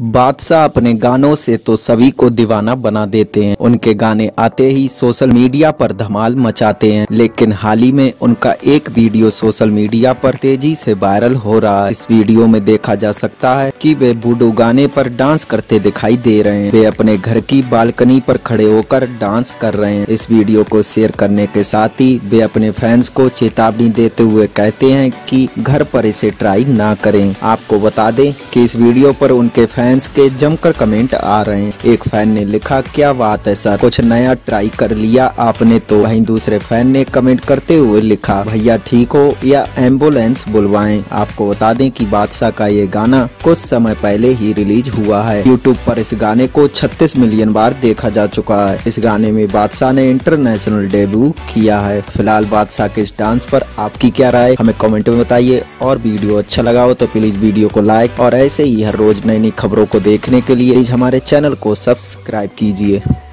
बादशाह अपने गानों से तो सभी को दीवाना बना देते हैं। उनके गाने आते ही सोशल मीडिया पर धमाल मचाते हैं, लेकिन हाल ही में उनका एक वीडियो सोशल मीडिया पर तेजी से वायरल हो रहा है। इस वीडियो में देखा जा सकता है कि वे बूडो गाने पर डांस करते दिखाई दे रहे हैं। वे अपने घर की बालकनी पर खड़े होकर डांस कर रहे हैं। इस वीडियो को शेयर करने के साथ ही वे अपने फैंस को चेतावनी देते हुए कहते हैं कि घर पर इसे ट्राई ना करें। आपको बता दें कि इस वीडियो पर उनके फैंस के जमकर कमेंट आ रहे हैं। एक फैन ने लिखा, क्या बात है सर, कुछ नया ट्राई कर लिया आपने तो। वहीं दूसरे फैन ने कमेंट करते हुए लिखा, भैया ठीक हो या एम्बुलेंस बुलवाएं। आपको बता दें कि बादशाह का ये गाना कुछ समय पहले ही रिलीज हुआ है। यूट्यूब पर इस गाने को 36 मिलियन बार देखा जा चुका है। इस गाने में बादशाह ने इंटरनेशनल डेब्यू किया है। फिलहाल बादशाह के इस डांस पर आपकी क्या राय हमें कॉमेंट में बताइए, और वीडियो अच्छा लगा हो तो प्लीज वीडियो को लाइक और ऐसे ही हर रोज नई नई खबरों को देखने के लिए हमारे चैनल को सब्सक्राइब कीजिए।